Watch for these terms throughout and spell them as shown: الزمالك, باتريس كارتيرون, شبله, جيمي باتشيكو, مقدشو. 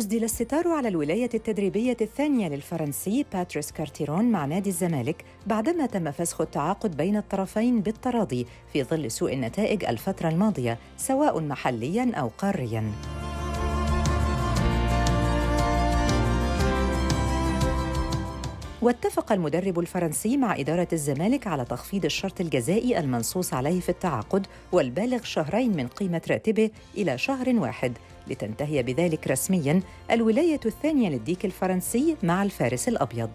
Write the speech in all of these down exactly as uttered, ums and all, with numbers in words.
أُسدل الستار على الولاية التدريبية الثانية للفرنسي باتريس كارتيرون مع نادي الزمالك بعدما تم فسخ التعاقد بين الطرفين بالتراضي في ظل سوء النتائج الفترة الماضية سواء محلياً أو قارياً. واتفق المدرب الفرنسي مع إدارة الزمالك على تخفيض الشرط الجزائي المنصوص عليه في التعاقد والبالغ شهرين من قيمة راتبه إلى شهر واحد، لتنتهي بذلك رسمياً الولاية الثانية للديك الفرنسي مع الفارس الأبيض.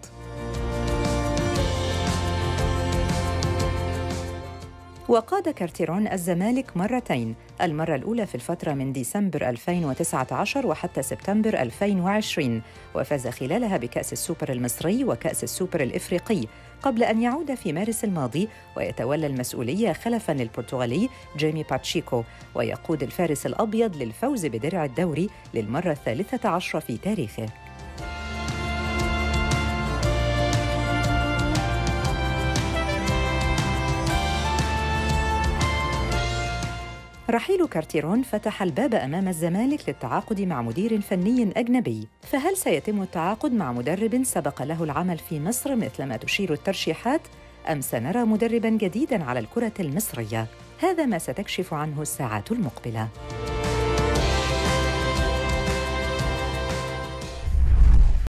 وقاد كارتيرون الزمالك مرتين، المرة الأولى في الفترة من ديسمبر ألفين وتسعة عشر وحتى سبتمبر ألفين وعشرين، وفاز خلالها بكأس السوبر المصري وكأس السوبر الإفريقي، قبل أن يعود في مارس الماضي ويتولى المسؤولية خلفاً للبرتغالي جيمي باتشيكو، ويقود الفارس الأبيض للفوز بدرع الدوري للمرة الثالثة عشرة في تاريخه. رحيل كارتيرون فتح الباب أمام الزمالك للتعاقد مع مدير فني أجنبي، فهل سيتم التعاقد مع مدرب سبق له العمل في مصر مثلما تشير الترشيحات؟ أم سنرى مدرباً جديداً على الكرة المصرية؟ هذا ما ستكشف عنه الساعات المقبلة.